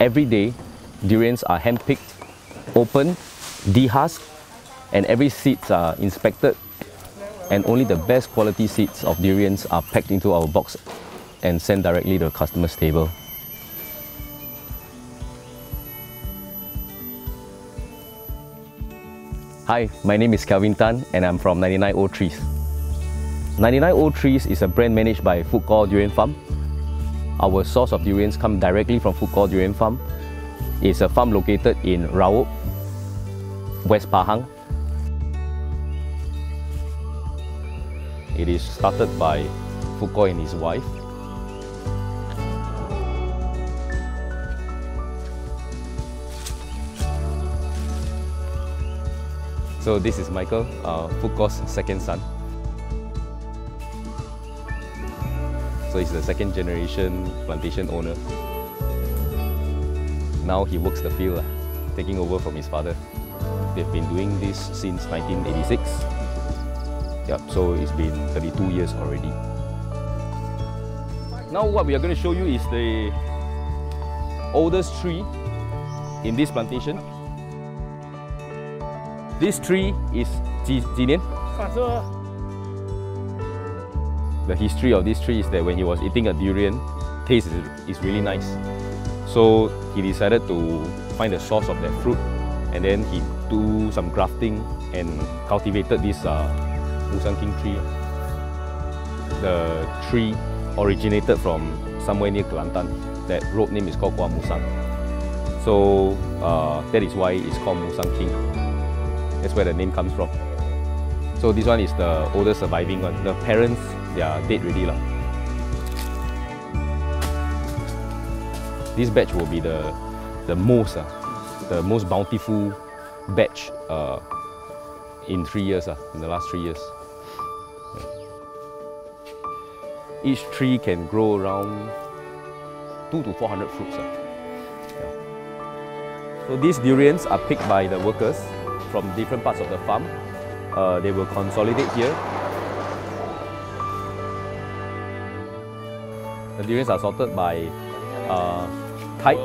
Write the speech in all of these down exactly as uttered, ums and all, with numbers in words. Every day, durians are handpicked, opened, dehusked, and every seeds are inspected, and only the best quality seeds of durians are packed into our box and sent directly to the customer's table. Hi, my name is Kelvin Tan and I'm from ninety-nine Old Trees. ninety-nine Old Trees is a brand managed by Fook Gor Durian Farm. Our source of durians come directly from Fook Gor Durian Farm. It's a farm located in Raub, West Pahang. It is started by Fook Gor and his wife. So this is Michael, uh, Fook Gor's second son. So he's the second generation plantation owner. Now he works the field, uh, taking over from his father. They've been doing this since nineteen eighty-six. Yep, so it's been thirty-two years already. Now what we are going to show you is the oldest tree in this plantation. This tree is Jin Nian. The history of this tree is that when he was eating a durian, taste is, is really nice. So he decided to find the source of that fruit, and then he do some grafting and cultivated this uh, Musang King tree. The tree originated from somewhere near Kelantan. That road name is called Kuala Musang. So uh, that is why it's called Musang King. That's where the name comes from. So this one is the oldest surviving one. The parents, they are dead already lah. This batch will be the the most uh, the most bountiful batch uh, in three years uh, in the last three years. Yeah. Each tree can grow around two to four hundred fruits. Uh. Yeah. So these durians are picked by the workers from different parts of the farm. Uh, they will consolidate here. The durians are sorted by uh, type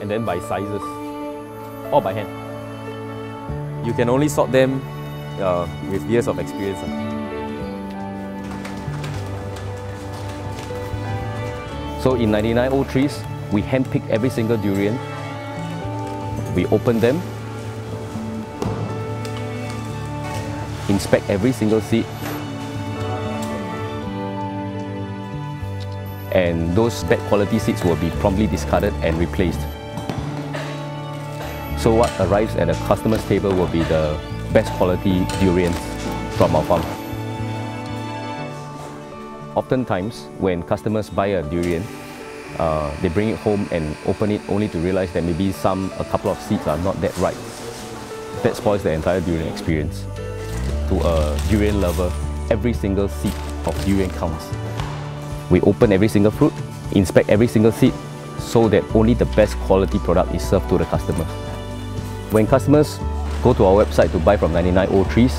and then by sizes, or by hand. You can only sort them uh, with years of experience. So in ninety-nine Old Trees, we handpick every single durian. We open them, inspect every single seed, and those bad quality seeds will be promptly discarded and replaced. So what arrives at the customer's table will be the best quality durians from our farm. Oftentimes, when customers buy a durian, uh, they bring it home and open it only to realize that maybe some, a couple of seeds are not that ripe. That spoils the entire durian experience. To a durian lover, every single seed of durian counts. We open every single fruit, inspect every single seed, so that only the best quality product is served to the customer. When customers go to our website to buy from ninety-nine Old Trees,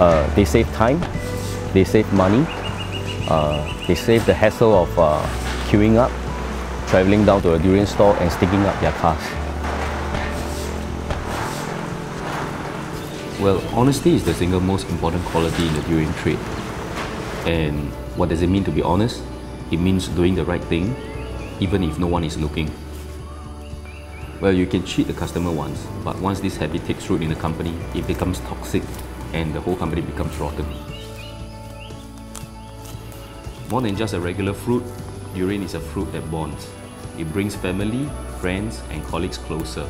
uh, they save time, they save money, uh, they save the hassle of uh, queuing up, traveling down to a durian store and sticking up their cars. Well, honesty is the single most important quality in the durian trade. And what does it mean to be honest? It means doing the right thing, even if no one is looking. Well, you can cheat the customer once, but once this habit takes root in the company, it becomes toxic and the whole company becomes rotten. More than just a regular fruit, durian is a fruit that bonds. It brings family, friends, and colleagues closer.